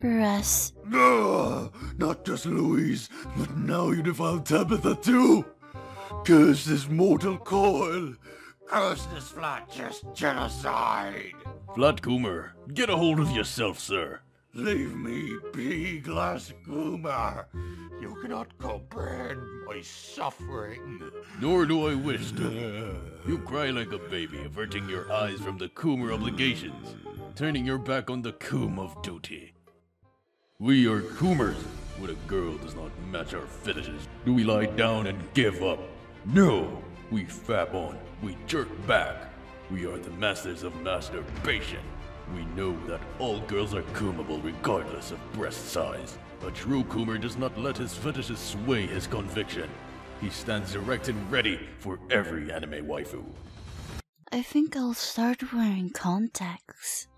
Barras. Not just Louise, but now you defiled Tabitha too! Curse this mortal coil! Curse this flat-chest genocide! Flatcoomer, get a hold of yourself, sir. Leave me be, Glasscoomer. You cannot comprehend my suffering. Nor do I wish to. You cry like a baby, averting your eyes from the Coomer obligations, turning your back on the Coom of duty. We are Coomers. When a girl does not match our fetishes, do we lie down and give up? No! We fab on. We jerk back. We are the masters of masturbation. We know that all girls are coomable regardless of breast size. A true coomer does not let his fetishes sway his conviction. He stands erect and ready for every anime waifu. I think I'll start wearing contacts.